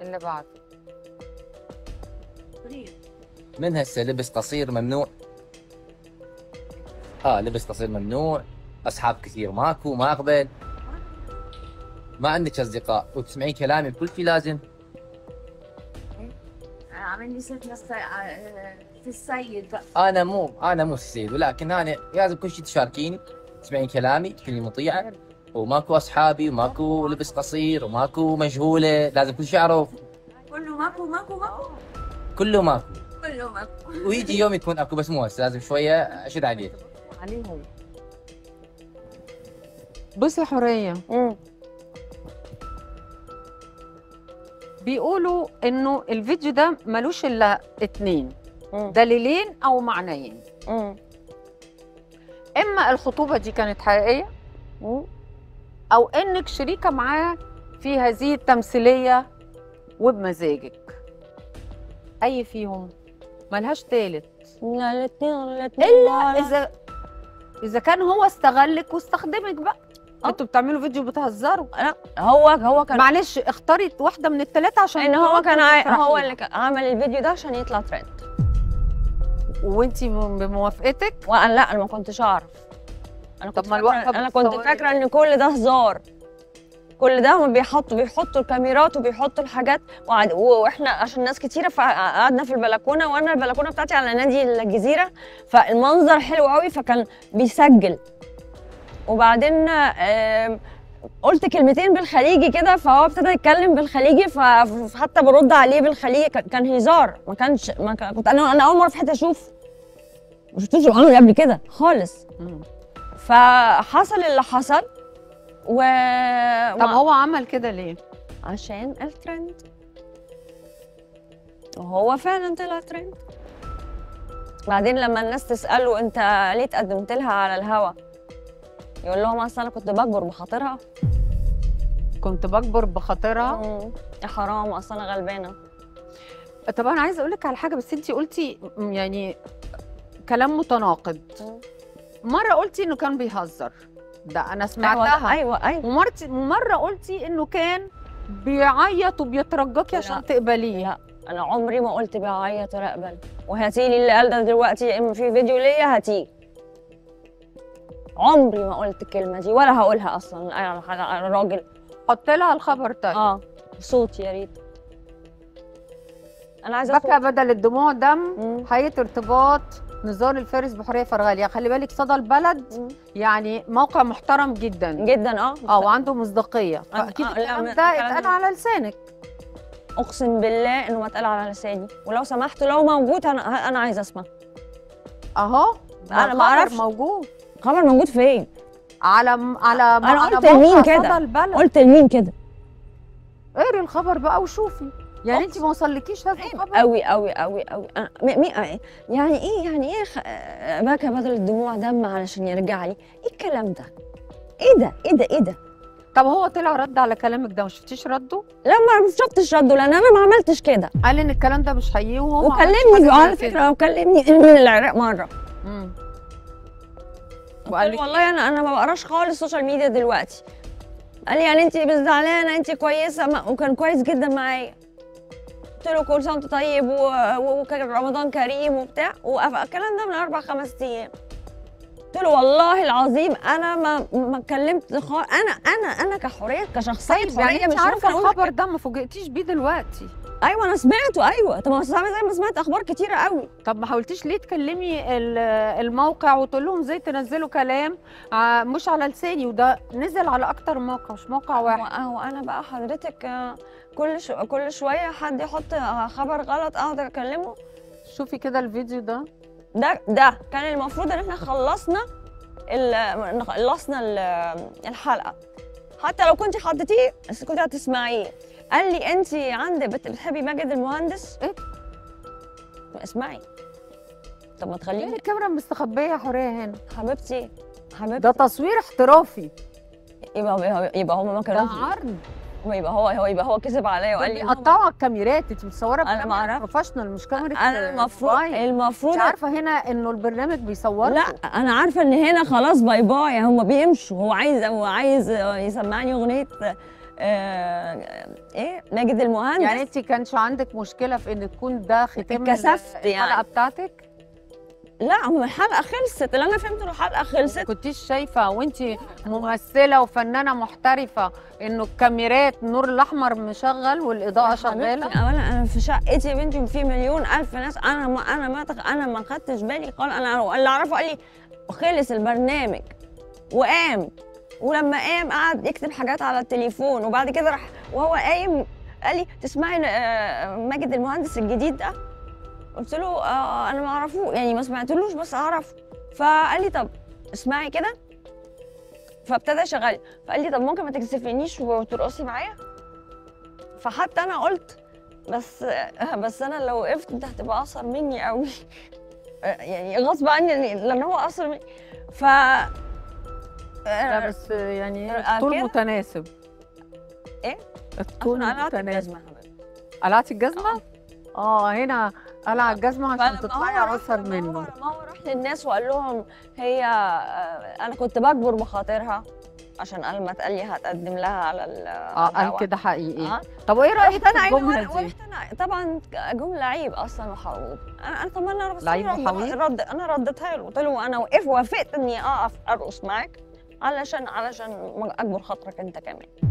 اللي بعده من هسه لبس قصير ممنوع. لبس قصير ممنوع، اصحاب كثير ماكو، ما اقبل. ما عندك اصدقاء وتسمعين كلامي الكل في لازم. عاملني صرت في السيد بقى. انا مو السيد، ولكن انا لازم كل شيء تشاركيني، تسمعين كلامي، تكوني مطيعه، وماكو اصحابي وماكو لبس قصير وماكو مجهوله، لازم كل شيء اعرف. كله ماكو. كله ماكو. ويجي يوم يكون اكو، بس مو هسه، لازم شويه اشد عليه. بصي حورية، بيقولوا انه الفيديو ده ملوش الا 2 دليلين او معنيين، اما الخطوبه دي كانت حقيقيه او انك شريكه معاه في هذه التمثيليه وبمزاجك. اي فيهم ملهاش تالت. لا الاثنين الا اذا كان هو استغلك واستخدمك بقى. انتوا بتعملوا فيديو بتهزروا. لا هو كان، معلش اختاري واحده من ال3 عشان ان هو كان هو اللي كان عمل الفيديو ده عشان يطلع ترند، وانتي بموافقتك. وانا لا، انا ما كنتش اعرف. انا كنت فاكره ان كل ده هزار، كل ده هم بيحطوا الكاميرات وبيحطوا الحاجات، واحنا عشان ناس كتيره فقعدنا في البلكونه، وانا البلكونه بتاعتي على نادي الجزيره، فالمنظر حلو قوي، فكان بيسجل. وبعدين قلت كلمتين بالخليجي كده، فهو ابتدى يتكلم بالخليجي، فحتى برد عليه بالخليجي. كان هزار، ما كانش كنت انا اول مره في حياتي اشوف، ما شفتوش عمري قبل كده خالص. فحصل اللي حصل. طب هو عمل كده ليه؟ عشان الترند، وهو فعلا طلع ترند. بعدين لما الناس تساله انت ليه اتقدمت لها على الهوا، يقول لهم اصل انا كنت بكبر بخاطرها. كنت بكبر بخاطرها؟ يا حرام، اصل انا غلبانه. طب انا عايزه اقول لك على حاجه، بس انت قلتي يعني كلام متناقض. مره قلتي انه كان بيهزر، ده انا سمعتها. ايوه. ومره قلتي انه كان بيعيط وبيترجاكي عشان تقبليه. لا، انا عمري ما قلت بيعيط ولا اقبل. وهاتي لي اللي قال ده دلوقتي، يا اما في فيديو ليا هاتيه. عمري ما قلت الكلمه دي ولا هقولها اصلا. انا راجل. حط لها الخبر. طيب صوتي يا ريت. انا عايزه بكى بدل الدموع دم. حقيقه ارتباط نزار الفارس بحورية فرغلي، خلي بالك صدى البلد، يعني موقع محترم جدا جدا. وعنده مصداقيه، فاكيد الكلام ده اتقال على لسانك. اقسم بالله انه ما اتقال على لساني، ولو سمحت لو موجود انا عايزه اسمع. اهو انا ما اعرفش. خبر موجود فين؟ على ما انا قلت لمين كده؟ اقري الخبر بقى وشوفي، يعني انت ما وصلكيش هذا الخبر؟ قوي. يعني ايه باكى بدل الدموع دم علشان يرجع لي؟ ايه الكلام ده؟ ايه ده؟ طب هو طلع رد على كلامك ده، ما شفتيش رده؟ لا، ما شفتش رده، لان انا ما عملتش كده. قال ان الكلام ده مش حقيقي، وهو وكلمني على فكره، وكلمني من العراق مره. والله انا ما بقراش خالص السوشيال ميديا دلوقتي. قال لي يعني انت مش زعلانه، انت كويسه، وكان كويس جدا معايا. قلت له كل سنه وانت طيب ورمضان كريم وبتاع، والكلام ده من 4-5 ايام. قلت له والله العظيم انا ما اتكلمت خالص. انا كحوريه، كشخصيه حوريه، مش عارفه الخبر ده، ما فوجئتيش بيه دلوقتي؟ ايوه انا سمعته. ايوه. طب زي ما سمعت اخبار كتيره قوي. طب ما حاولتيش ليه تكلمي الموقع وتقول لهم ازاي تنزلوا كلام مش على لساني؟ وده نزل على اكتر موقع، مش موقع واحد. وانا بقى حضرتك كل شويه حد يحط خبر غلط اقعد اكلمه. شوفي كده الفيديو ده كان المفروض ان احنا خلصنا الحلقه، حتى لو كنت حطيتيه بس كنت هتسمعيه. قال لي انت عندك بتحبي ماجد المهندس؟ ايه؟ اسمعي. طب ما تخليني. ليه الكاميرا مستخبيه يا حوريه هنا؟ حبيبتي ده تصوير احترافي. يبقى هو ما كانوش ده عرض. يبقى هو كذب عليا وقال لي قطعوا على الكاميرات. انت متصوره بكاميرا بروفيشنال، مش كاميرا. انا المفروض انت عارفه هنا انه البرنامج بيصوركم. لا انا عارفه ان هنا خلاص باي باي، هم بيمشوا. هو عايز يسمعني اغنيه ايه ماجد المهندس. يعني انت كانش عندك مشكله في ان تكون ده ختام الحلقه يعني بتاعتك؟ لا، هو الحلقه خلصت، اللي انا فهمته الحلقه خلصت. ما كنتيش شايفه وانت ممثله وفنانه محترفه انه الكاميرات النور الاحمر مشغل والاضاءه شغاله؟ اولا انا في شقتي يا بنتي وفي مليون الف ناس، انا ما خدتش بالي خالص. انا اللي اعرفه قال لي خلص البرنامج وقام، ولما قام قعد يكتب حاجات على التليفون، وبعد كده راح وهو قايم قال لي تسمعي ماجد المهندس الجديد ده؟ قلت له انا ما اعرفه يعني، ما سمعتلوش بس اعرفه. فقال لي طب اسمعي كده، فابتدى شغال. فقال لي طب ممكن ما تكسفينيش وترقصي معايا؟ فحتى انا قلت بس انا لو وقفت انت هتبقى اقصر مني قوي يعني غصب عني لان هو اقصر مني. ف لا بس يعني الطول متناسب. ايه؟ الطول متناسب. قلعتي الجزمه؟ اه هنا قلع الجزمه عشان تطلعي اقصر منه. ما هو راح للناس وقال لهم هي انا كنت بكبر بخاطرها عشان قال ما اتقال لي هتقدم لها على قال كده حقيقي. طب وايه رايك في الجمله دي؟ طبعا جمله عيب اصلا وحقوق. انا طب انا بس انا رديتها له، قلت له انا وافقت اني اقف ارقص معاك علشان اكبر خاطرك انت كمان.